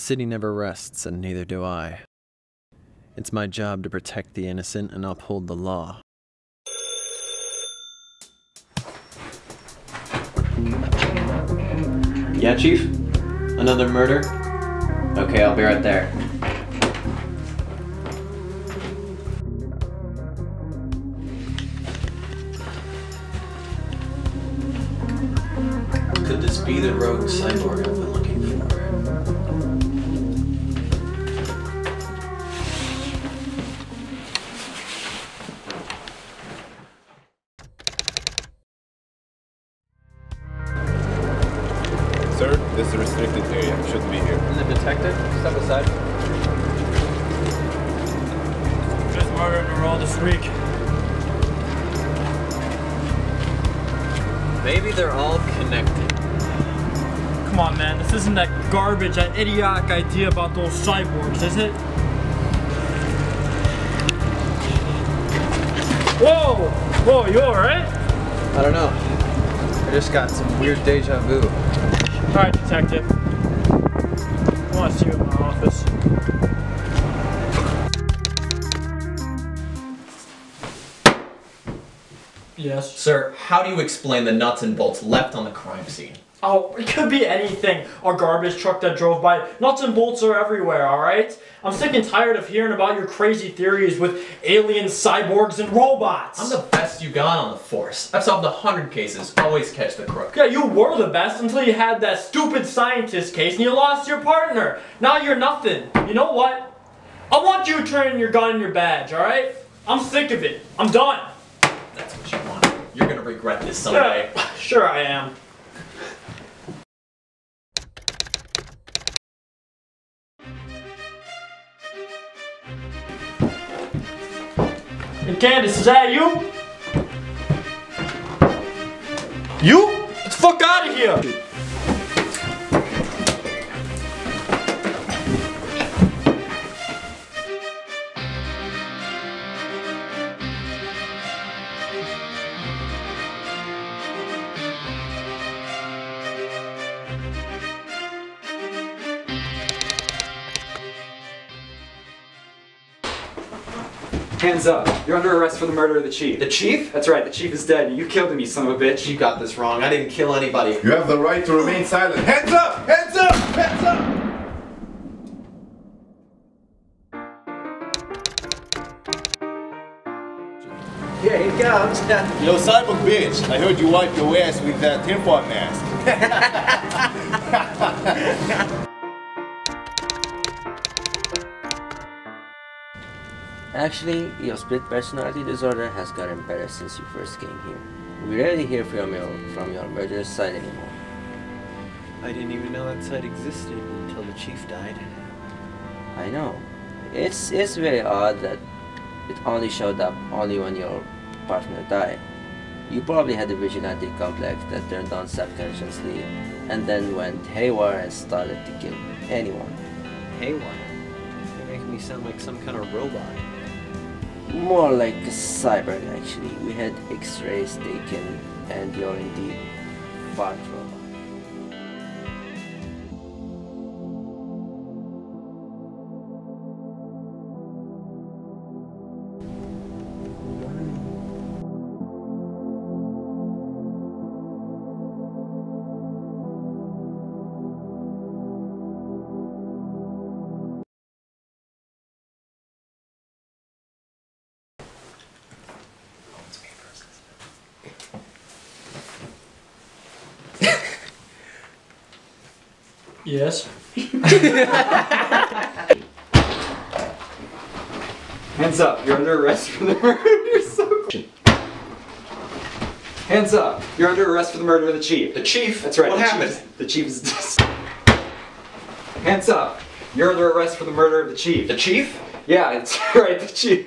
city never rests, and neither do I. It's my job to protect the innocent and uphold the law. Yeah, Chief? Another murder? Okay, I'll be right there. Could this be the rogue cyborg I've been looking for? Sir, this is a restricted area. I shouldn't be here. And the detective? Step aside. Just murdered her all this week. Maybe they're all connected. Come on, man, this isn't that garbage, that idiotic idea about those cyborgs, is it? Whoa! Whoa, you alright? I don't know. I just got some weird deja vu. Alright, detective. I want to see you in my office. Yes? Sir, how do you explain the nuts and bolts left on the crime scene? Oh, it could be anything. A garbage truck that drove by. Nuts and bolts are everywhere, alright? I'm sick and tired of hearing about your crazy theories with aliens, cyborgs, and robots. I'm the best you got on the force. I've solved 100 cases, always catch the crook. Yeah, you were the best until you had that stupid scientist case and you lost your partner. Now you're nothing. You know what? I want you turning your gun and your badge, alright? I'm sick of it. I'm done. That's what you want. You're gonna regret this someday. Yeah, sure I am. Hey Candace, is that you? You? Get the fuck out of here! Hands up. You're under arrest for the murder of the chief. The chief? That's right, the chief is dead. You killed him, you son of a bitch. You got this wrong. I didn't kill anybody. You have the right to remain silent. Hands up! Hands up! Hands up! Yeah, here comes. Yo, cyborg bitch. I heard you wiped your ass with that tinfoil mask. Actually, your split personality disorder has gotten better since you first came here. We rarely hear from your murderous side anymore. I didn't even know that side existed until the chief died. I know. It's very odd that it only showed up only when your partner died. You probably had a vigilante complex that turned on subconsciously and then went haywire and started to kill anyone. Haywire? You're making me sound like some kind of robot. More like a cyborg, actually. We had x-rays taken, and you're indeed part robot. Yes. Hands up, you're under arrest for the murder. You're so cool. Hands up, you're under arrest for the murder of the chief. The chief? That's right. What happened? The chief is just... Hands up, you're under arrest for the murder of the chief. The chief? Yeah, it's right, the chief.